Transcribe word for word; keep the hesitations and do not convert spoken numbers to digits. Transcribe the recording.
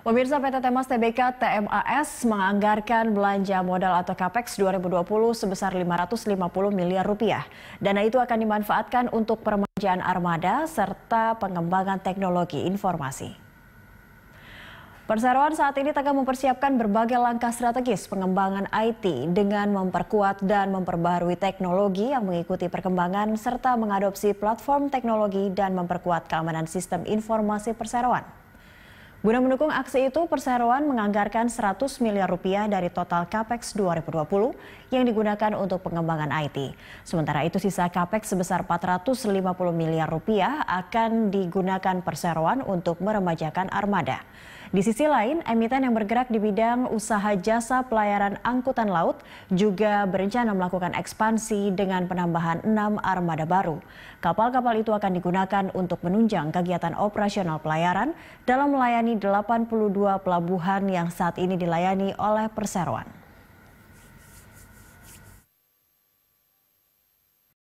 Pemirsa, P T Temas T B K T M A S menganggarkan belanja modal atau CAPEX dua ribu dua puluh sebesar lima ratus lima puluh miliar rupiah. Dana itu akan dimanfaatkan untuk peremajaan armada serta pengembangan teknologi informasi. Perseroan saat ini tengah mempersiapkan berbagai langkah strategis pengembangan I T dengan memperkuat dan memperbaharui teknologi yang mengikuti perkembangan serta mengadopsi platform teknologi dan memperkuat keamanan sistem informasi perseroan. Guna mendukung aksi itu, perseroan menganggarkan seratus miliar rupiah dari total CAPEX dua ribu dua puluh yang digunakan untuk pengembangan I T. Sementara itu, sisa CAPEX sebesar empat ratus lima puluh miliar rupiah akan digunakan perseroan untuk meremajakan armada. Di sisi lain, emiten yang bergerak di bidang usaha jasa pelayaran angkutan laut juga berencana melakukan ekspansi dengan penambahan enam armada baru. Kapal-kapal itu akan digunakan untuk menunjang kegiatan operasional pelayaran dalam melayani delapan puluh dua pelabuhan yang saat ini dilayani oleh perseroan.